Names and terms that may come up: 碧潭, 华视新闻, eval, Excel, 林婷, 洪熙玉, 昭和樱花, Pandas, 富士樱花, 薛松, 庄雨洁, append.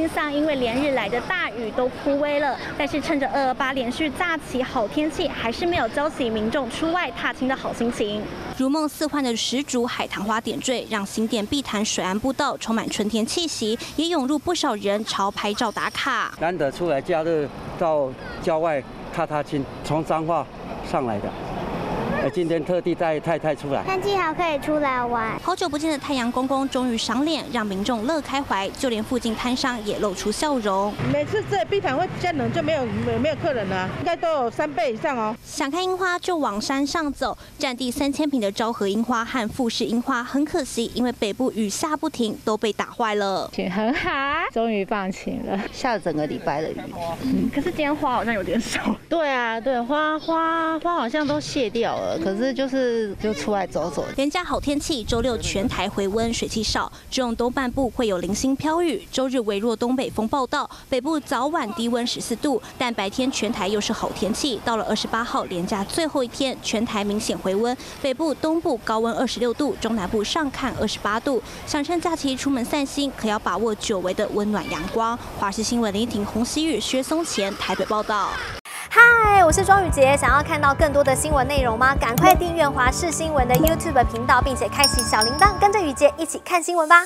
心上因为连日来的大雨都枯萎了，但是趁着228连续假期好天气，还是没有浇熄民众出外踏青的好心情。如梦似幻的石竹海棠花点缀，让新店碧潭水岸步道充满春天气息，也涌入不少人潮拍照打卡。难得出来假日到郊外踏青，从彰化上来的。 今天特地带太太出来，天气好可以出来玩。好久不见的太阳公公终于赏脸，让民众乐开怀，就连附近摊商也露出笑容。每次这碧潭会比较冷，就没有客人了、啊，应该都有3倍以上哦。想看樱花就往山上走，占地3000坪的昭和樱花和富士樱花，很可惜，因为北部雨下不停，都被打坏了。很好，终于放晴了，下了整个礼拜的雨。可是今天花好像有点少。对啊，对，花好像都谢掉了。 可是就出来走走。连假好天气，周六全台回温，水汽少，只有东半部会有零星飘雨。周日微弱东北风报道，北部早晚低温14度，但白天全台又是好天气。到了28号连假最后一天，全台明显回温，北部、东部高温26度，中南部上看28度。想趁假期出门散心，可要把握久违的温暖阳光。华视新闻林婷、洪熙玉、薛松前台北报道。 嗨，我是庄雨洁。想要看到更多的新闻内容吗？赶快订阅华视新闻的 YouTube 频道，并且开启小铃铛，跟着雨洁一起看新闻吧。